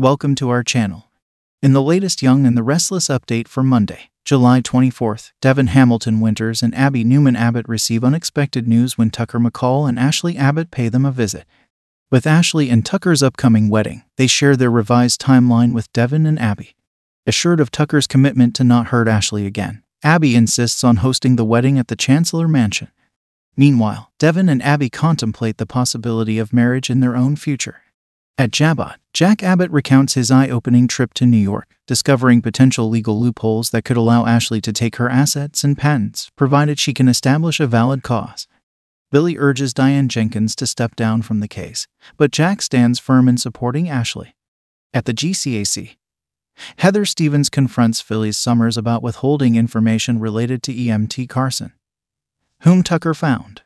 Welcome to our channel. In the latest Young and the Restless update for Monday, July 24th, Devon Hamilton Winters and Abby Newman Abbott receive unexpected news when Tucker McCall and Ashley Abbott pay them a visit. With Ashley and Tucker's upcoming wedding, they share their revised timeline with Devon and Abby. Assured of Tucker's commitment to not hurt Ashley again, Abby insists on hosting the wedding at the Chancellor Mansion. Meanwhile, Devon and Abby contemplate the possibility of marriage in their own future. At Jabot, Jack Abbott recounts his eye-opening trip to New York, discovering potential legal loopholes that could allow Ashley to take her assets and patents, provided she can establish a valid cause. Billy urges Diane Jenkins to step down from the case, but Jack stands firm in supporting Ashley. At the GCAC, Heather Stevens confronts Phyllis Summers about withholding information related to EMT Carson, whom Tucker found.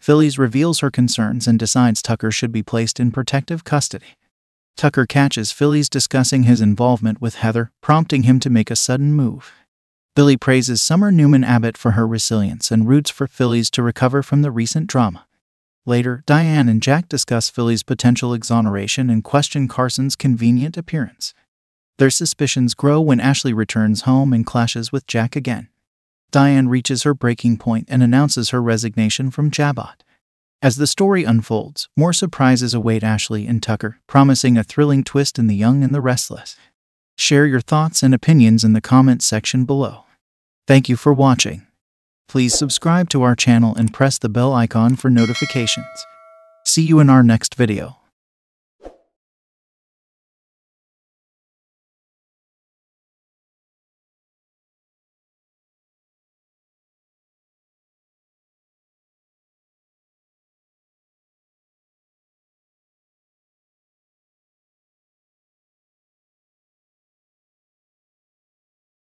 Phyllis reveals her concerns and decides Tucker should be placed in protective custody. Tucker catches Phyllis discussing his involvement with Heather, prompting him to make a sudden move. Billy praises Summer Newman Abbott for her resilience and roots for Phyllis to recover from the recent drama. Later, Diane and Jack discuss Phyllis' potential exoneration and question Carson's convenient appearance. Their suspicions grow when Ashley returns home and clashes with Jack again. Diane reaches her breaking point and announces her resignation from Jabot. As the story unfolds, more surprises await Ashley and Tucker, promising a thrilling twist in The Young and the Restless. Share your thoughts and opinions in the comments section below. Thank you for watching. Please subscribe to our channel and press the bell icon for notifications. See you in our next video.